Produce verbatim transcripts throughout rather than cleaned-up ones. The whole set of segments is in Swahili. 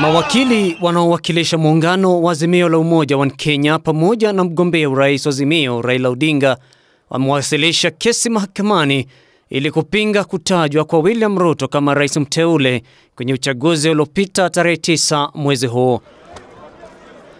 Mawakili wanaowakilisha muungano wa Azimio la Umoja wa Kenya pamoja na mgombea urais wa Azimio Raila Odinga wamewasilisha kesi mahakamani ili kupinga kutajwa kwa William Ruto kama rais mteule kwenye uchaguzi uliopita tarehe tisa mwezi huu.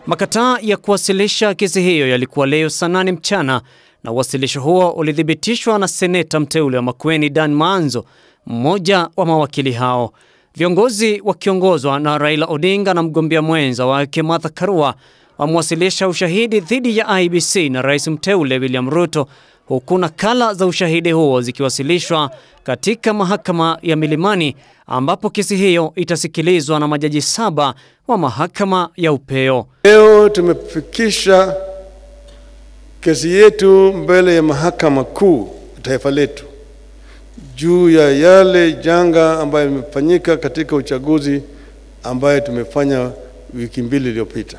Makataa ya kuwasilisha kesi hiyo yalikuwa leo saa nane mchana, na wasilisho huo ulithibitishwa na seneta mteule wa Makueni Dan Manzo, mmoja wa mawakili hao. Viongozi wakiongozwa na Raila Odinga na mgombea mwenza wa Kemathakarua Karua wamewasilisha ushahidi dhidi ya I E B C na rais mteule William Ruto, huku nakala za ushahidi huo zikiwasilishwa katika mahakama ya Milimani, ambapo kesi hiyo itasikilizwa na majaji saba wa mahakama ya Upeo. Leo tumefikisha kesi yetu mbele ya mahakama kuu taifa letu juu ya yale janga ambayo imefanyika katika uchaguzi ambayo tumefanya wiki mbili iliyopita.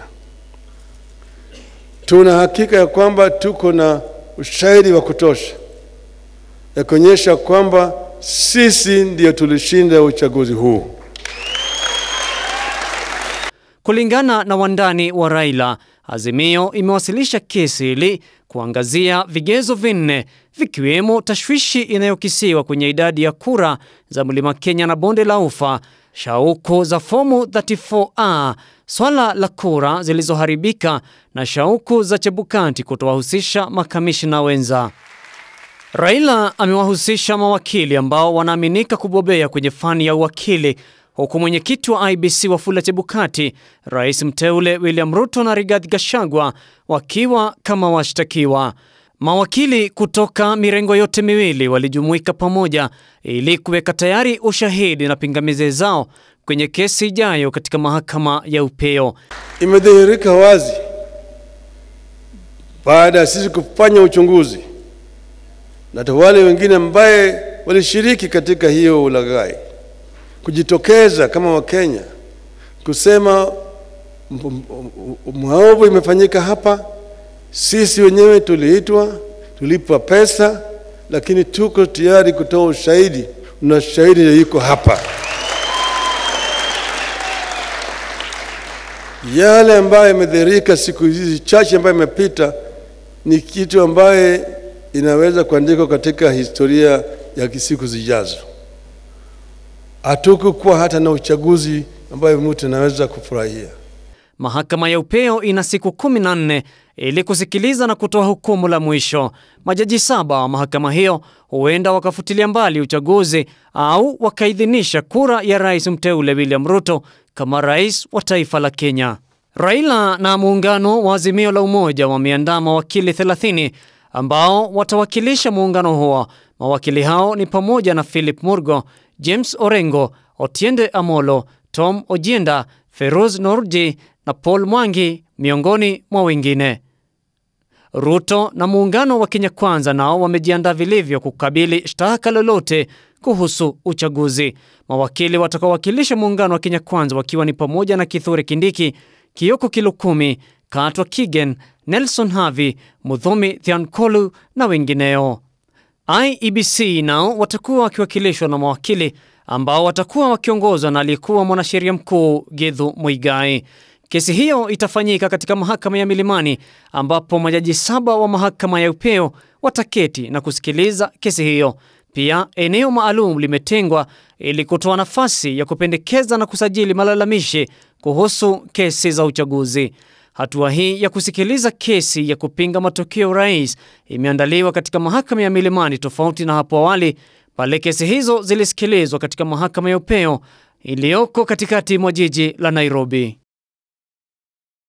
Tuna hakika ya kwamba tuko na ushahidi wa kutosha ya kuonyesha kwamba sisi ndio tulishinda uchaguzi huu. Kulingana na wandani wa Raila, Azimio imewasilisha kesi ili kuangazia vigezo vinne, vikiwemo tashwishi inayokisiwa kwenye idadi ya kura za Mlima Kenya na Bonde la Ufa, shauko za fomu thelathini na nne A, swala la kura zilizoharibika na shauku za chebukanti kutowahusisha makamishna wenza. Raila amewahusisha mawakili ambao wanaaminika kubobea kwenye fani ya uwakili, huku mwenyekiti wa I E B C Wafula Chebukati, rais mteule William Ruto na Rigathi Gachagua wakiwa kama washtakiwa. Mawakili kutoka mirengo yote miwili walijumuika pamoja ili kuweka tayari ushahidi na pingamizi zao kwenye kesi ijayo katika mahakama ya Upeo. Imedhihirika wazi baada ya sisi kufanya uchunguzi na wale wengine ambaye walishiriki katika hiyo ulaghai kujitokeza kama Wakenya kusema maovu imefanyika hapa, sisi wenyewe tuliitwa, tulipa pesa, lakini tuko tayari kutoa ushahidi na shahidi yuko hapa. Yale ambayo imedhihirika siku hizi chache ambayo imepita ni kitu ambaye inaweza kuandikwa katika historia ya siku zijazo. Hatukukuwa hata na uchaguzi ambayo mtu anaweza kufurahia. Mahakama ya Upeo ina siku kumi na nne ili kusikiliza na kutoa hukumu la mwisho. Majaji saba wa mahakama hiyo huenda wakafutilia mbali uchaguzi au wakaidhinisha kura ya rais mteule William Ruto kama rais wa taifa la Kenya. Raila na muungano wa Azimio la Umoja wameandaa mawakili thelathini ambao watawakilisha muungano huo. Mawakili hao ni pamoja na Philip Murgo, James Orengo, Otieno Amolo, Tom Ojienda, Feroz Norji na Paul Mwangi miongoni mwa wengine. Ruto na muungano wa Kenya Kwanza nao wamejiandaa vilivyo kukabili shtaka lolote kuhusu uchaguzi. Mawakili watakaowakilisha muungano wa Kenya Kwanza wakiwa ni pamoja na Kithure Kindiki, Kioko Kilokumi, Katwa Kigen, Nelson Harvey, Mudhomi Thiankolu na wengineo. I E B C nao watakuwa wakiwakilishwa na mawakili ambao watakuwa wakiongozwa na aliyekuwa mwanasheria mkuu Githu Muigai. Kesi hiyo itafanyika katika mahakama ya Milimani, ambapo majaji saba wa mahakama ya Upeo wataketi na kusikiliza kesi hiyo. Pia eneo maalum limetengwa ili kutoa nafasi ya kupendekeza na kusajili malalamishi kuhusu kesi za uchaguzi. Hatua hii ya kusikiliza kesi ya kupinga matokeo rais imeandaliwa katika mahakama ya Milimani, tofauti na hapo awali pale kesi hizo zilisikilizwa katika mahakama ya Upeo iliyoko katikati mwa jiji la Nairobi.